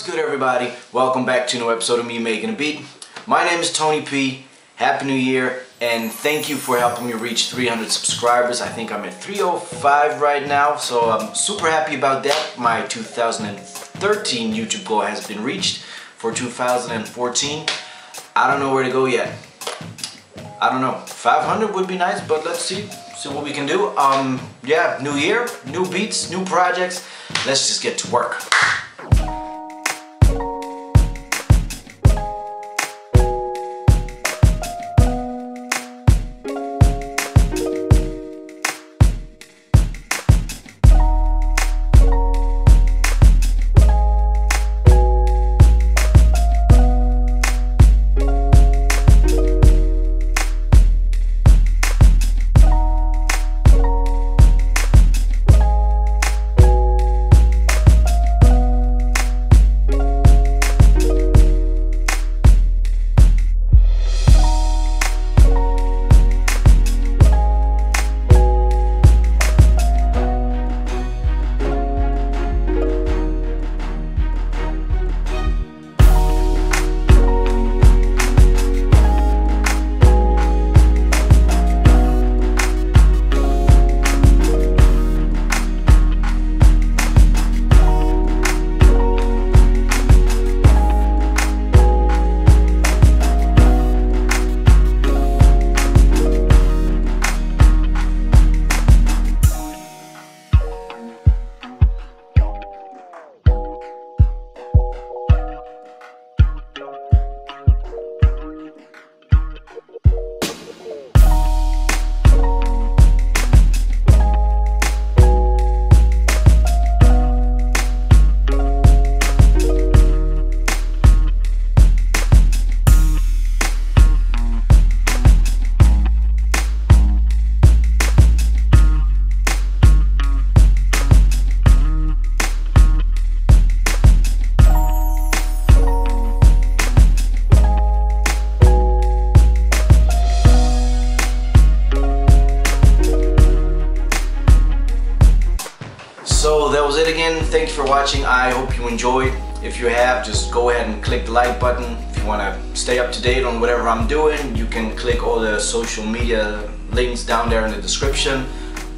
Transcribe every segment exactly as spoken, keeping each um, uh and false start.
What's good, everybody? Welcome back to another episode of me making a beat. My name is Toni P. Happy New Year, and thank you for helping me reach three hundred subscribers. I think I'm at three oh five right now, so I'm super happy about that. My two thousand thirteen YouTube goal has been reached for two thousand fourteen. I don't know where to go yet. I don't know. five hundred would be nice, but let's see. See what we can do. Um, yeah, new year, new beats, new projects. Let's just get to work. So that was it again. Thank you for watching. I hope you enjoyed. If you have, just go ahead and click the like button. If you want to stay up to date on whatever I'm doing, you can click all the social media links down there in the description.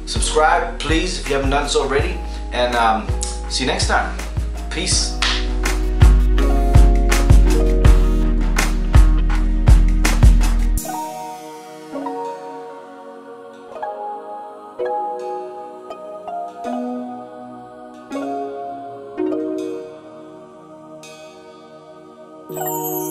Subscribe, please, if you haven't done so already. And um, see you next time. Peace. No.